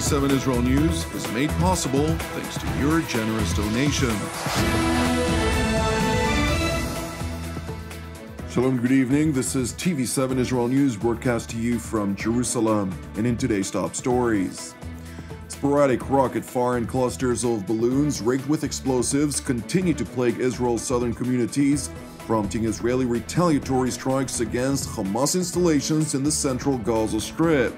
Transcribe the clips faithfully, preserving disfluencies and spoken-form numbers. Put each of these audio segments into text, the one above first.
T V seven Israel News is made possible thanks to your generous donations. Shalom, good evening. This is T V seven Israel News broadcast to you from Jerusalem. And in today's top stories, sporadic rocket fire and clusters of balloons rigged with explosives continue to plague Israel's southern communities, prompting Israeli retaliatory strikes against Hamas installations in the central Gaza Strip.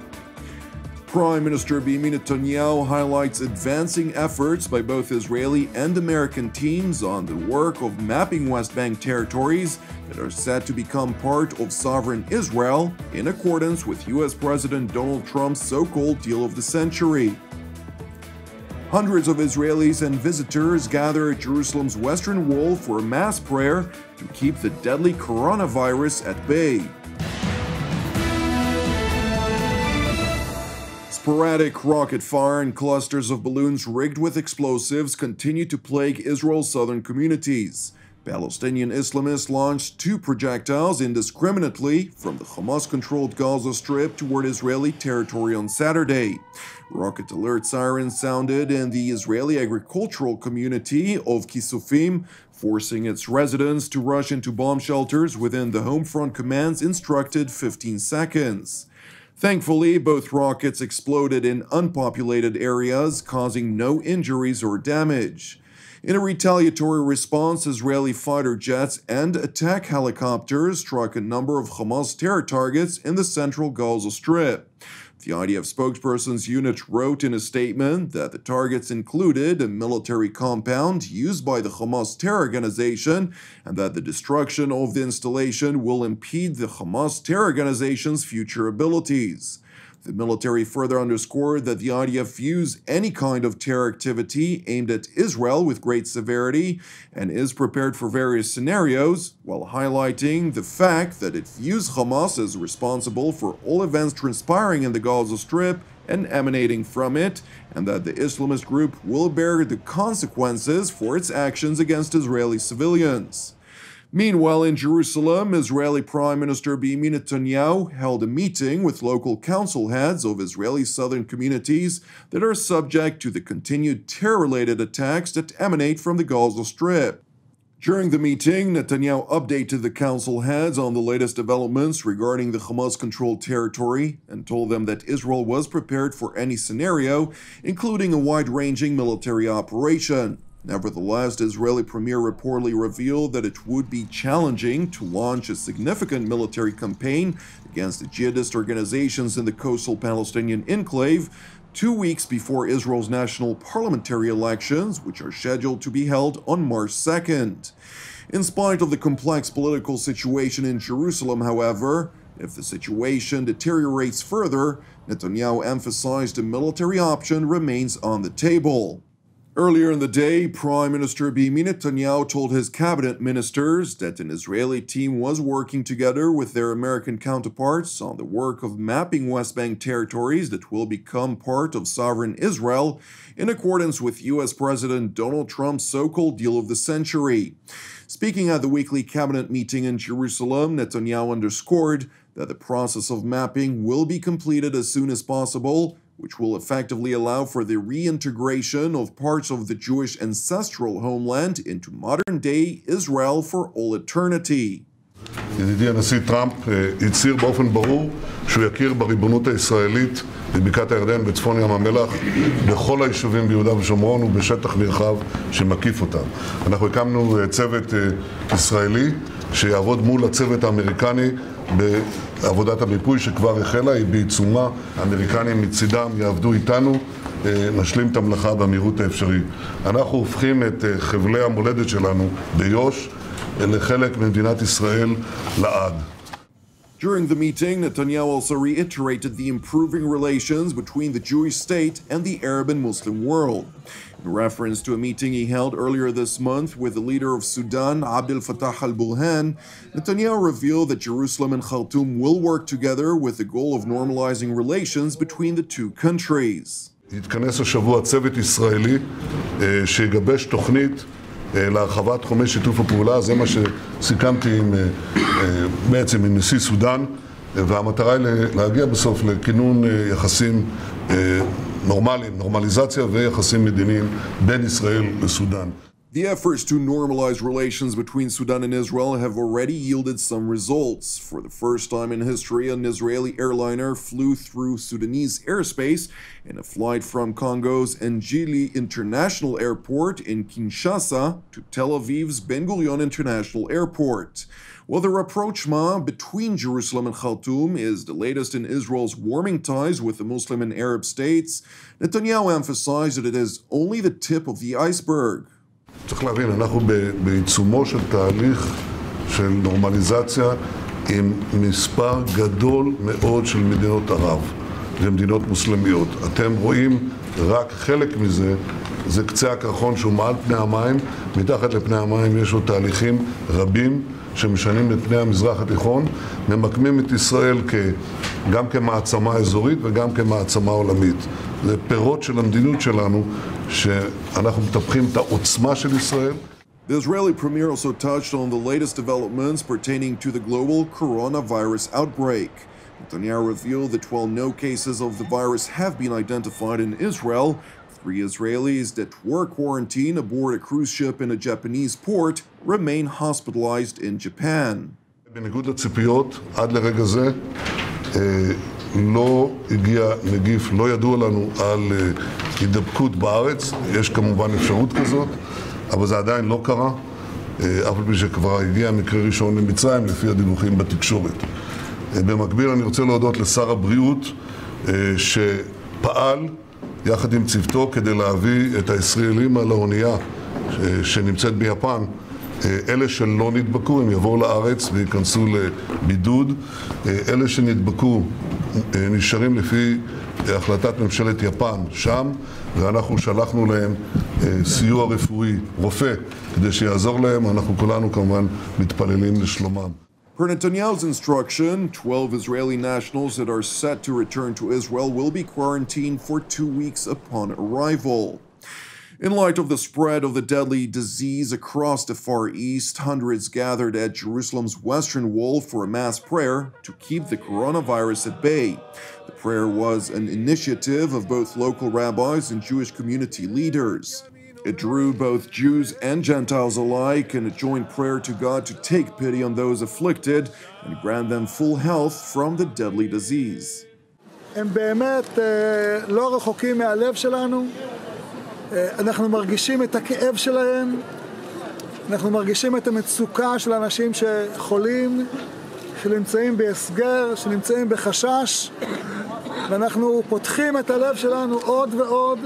Prime Minister Benjamin Netanyahu highlights advancing efforts by both Israeli and American teams on the work of mapping West Bank territories that are set to become part of sovereign Israel in accordance with U S President Donald Trump's so-called deal of the century. Hundreds of Israelis and visitors gather at Jerusalem's Western Wall for a mass prayer to keep the deadly coronavirus at bay. Sporadic rocket fire and clusters of balloons rigged with explosives continue to plague Israel's southern communities. Palestinian Islamists launched two projectiles indiscriminately from the Hamas-controlled Gaza Strip toward Israeli territory on Saturday. Rocket alert sirens sounded in the Israeli agricultural community of Kisufim, forcing its residents to rush into bomb shelters within the Home Front Command's instructed fifteen seconds. Thankfully, both rockets exploded in unpopulated areas, causing no injuries or damage. In a retaliatory response, Israeli fighter jets and attack helicopters struck a number of Hamas terror targets in the central Gaza Strip. The I D F spokesperson's unit wrote in a statement that the targets included a military compound used by the Hamas terror organization and that the destruction of the installation will impede the Hamas terror organization's future abilities. The military further underscored that the I D F views any kind of terror activity aimed at Israel with great severity and is prepared for various scenarios, while highlighting the fact that it views Hamas as responsible for all events transpiring in the Gaza Strip and emanating from it, and that the Islamist group will bear the consequences for its actions against Israeli civilians. Meanwhile, in Jerusalem, Israeli Prime Minister Benjamin Netanyahu held a meeting with local council heads of Israeli southern communities that are subject to the continued terror-related attacks that emanate from the Gaza Strip. During the meeting, Netanyahu updated the council heads on the latest developments regarding the Hamas-controlled territory and told them that Israel was prepared for any scenario, including a wide-ranging military operation. Nevertheless, the Israeli premier reportedly revealed that it would be challenging to launch a significant military campaign against the jihadist organizations in the coastal Palestinian enclave two weeks before Israel's national parliamentary elections, which are scheduled to be held on March second. In spite of the complex political situation in Jerusalem, however, if the situation deteriorates further, Netanyahu emphasized a military option remains on the table. Earlier in the day, Prime Minister Benjamin Netanyahu told his cabinet ministers that an Israeli team was working together with their American counterparts on the work of mapping West Bank territories that will become part of sovereign Israel in accordance with U S President Donald Trump's so-called deal of the century. Speaking at the weekly cabinet meeting in Jerusalem, Netanyahu underscored that the process of mapping will be completed as soon as possible, which will effectively allow for the reintegration of parts of the Jewish ancestral homeland into modern-day Israel for all eternity. ידידי הנשיא טראמפ הצהיר באופן ברור שהוא יכיר בריבונות הישראלית בבקעת הירדן בצפון ים המלח בכל היישובים ביהודה ושומרון ובשטח נרחב שמקיף אותם. אנחנו הקמנו צוות ישראלי שיעבוד מול הצוות האמריקני בעבודת המיפוי שכבר החלה, היא בעיצומה. האמריקנים מצידם יעבדו איתנו, נשלים את המלאכה במהירות האפשרית. אנחנו הופכים את חבלי המולדת שלנו ביו"ש לחלק ממדינת ישראל לעד. During the meeting, Netanyahu also reiterated the improving relations between the Jewish state and the Arab and Muslim world. In reference to a meeting he held earlier this month with the leader of Sudan, Abdel Fattah al-Burhan, Netanyahu revealed that Jerusalem and Khartoum will work together with the goal of normalizing relations between the two countries. יתכנס השבוע צוות ישראלי שיגבש תוכנית להרחבת תחומי שיתוף הפעולה, זה מה שסיכמתי עם, בעצם עם נשיא סודן, והמטרה היא להגיע בסוף לכינון יחסים normali, normalizacija vejahasim medinim ben Israel Sudan. The efforts to normalize relations between Sudan and Israel have already yielded some results. For the first time in history, an Israeli airliner flew through Sudanese airspace in a flight from Congo's N'jili International Airport in Kinshasa to Tel Aviv's Ben-Gurion International Airport. While the rapprochement between Jerusalem and Khartoum is the latest in Israel's warming ties with the Muslim and Arab states, Netanyahu emphasized that it is only the tip of the iceberg. צריך להבין, אנחנו בעיצומו של תהליך של נורמליזציה עם מספר גדול מאוד של מדינות ערב ומדינות מוסלמיות. אתם רואים רק חלק מזה, זה קצה הקרחון שהוא מעל פני המים. מתחת לפני המים יש עוד תהליכים רבים שמשנים את פני המזרח התיכון, ממקמים את ישראל גם כמעצמה אזורית וגם כמעצמה עולמית. זה פירות של המדיניות שלנו, שאנחנו מטפחים את העוצמה של ישראל. The Israeli premier also touched on the latest developments pertaining to the global coronavirus outbreak. Netanyahu revealed that while no cases of the virus have been identified in Israel, three Israelis that were quarantined aboard a cruise ship in a Japanese port remain hospitalized in Japan. בניגוד לציפיות, עד לרגע זה, לא הגיע נגיף, לא ידוע לנו על הידבקות בארץ. יש כמובן אפשרות כזאת, אבל זה עדיין לא קרה, אף על פי שכבר הגיע מקרה ראשון למצרים, לפי הדיווחים בתקשורת. במקביל, אני רוצה להודות לשר הבריאות שפעל יחד עם צוותו כדי להביא את הישראלים על האונייה שנמצאת ביפן. אלה שלא נדבקו, הם יבואו לארץ וייכנסו לבידוד. אלה שנדבקו נשארים לפי החלטת ממשלת יפן שם, ואנחנו שלחנו להם סיוע רפואי, רופא, כדי שיעזור להם. אנחנו כולנו כמובן מתפללים לשלומם. Per Netanyahu's instruction, twelve Israeli nationals that are set to return to Israel will be quarantined for two weeks upon arrival. In light of the spread of the deadly disease across the Far East, hundreds gathered at Jerusalem's Western Wall for a mass prayer to keep the coronavirus at bay. The prayer was an initiative of both local rabbis and Jewish community leaders. It drew both Jews and Gentiles alike in a joint prayer to God to take pity on those afflicted and grant them full health from the deadly disease. הם באמת לא רחוקים מהלב שלנו. אנחנו מרגישים את הכאב שלהם. אנחנו מרגישים את המצוקה של אנשים שחולים, שנמצאים בהסגר, שנמצאים בחשש. ואנחנו פותחים את הלב שלנו עוד ועוד.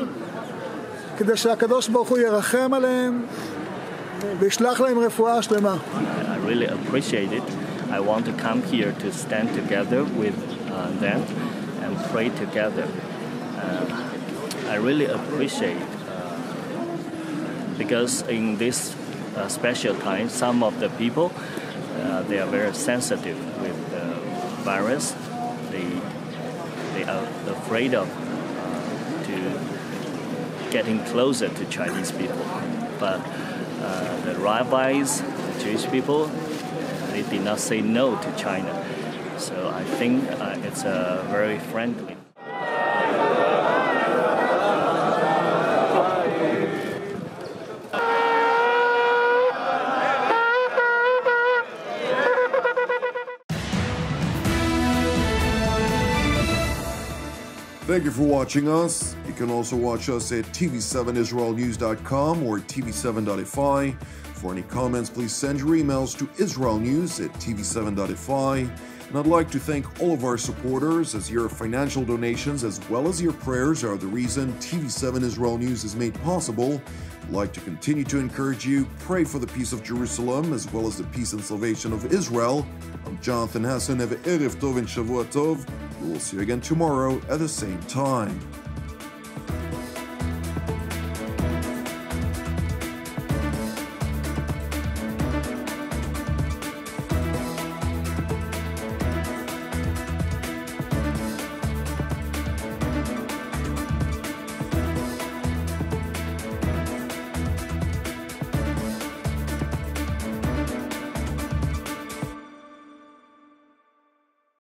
כדי שהקדוש ברוך הוא ירחם עליהם וישלח להם רפואה שלמה. I really appreciate it. I want to come here to stand together with uh, them and pray together. Uh, I really appreciate uh, because in this uh, special time, some of the people uh, they are very sensitive with the virus. They they are afraid of uh, to. Getting closer to Chinese people, but uh, the rabbis, the Jewish people, they did not say no to China. So I think uh, it's uh, very friendly. Thank you for watching us. You can also watch us at T V seven Israel News dot com or T V seven dot F I. For any comments, please send your emails to Israel News at T V seven dot F I. And I'd like to thank all of our supporters, as your financial donations as well as your prayers are the reason T V seven Israel News is made possible. I'd like to continue to encourage you, pray for the peace of Jerusalem as well as the peace and salvation of Israel. I'm Jonathan Hessen. Have a Erev Tov and Shavua Tov. We'll see you again tomorrow at the same time.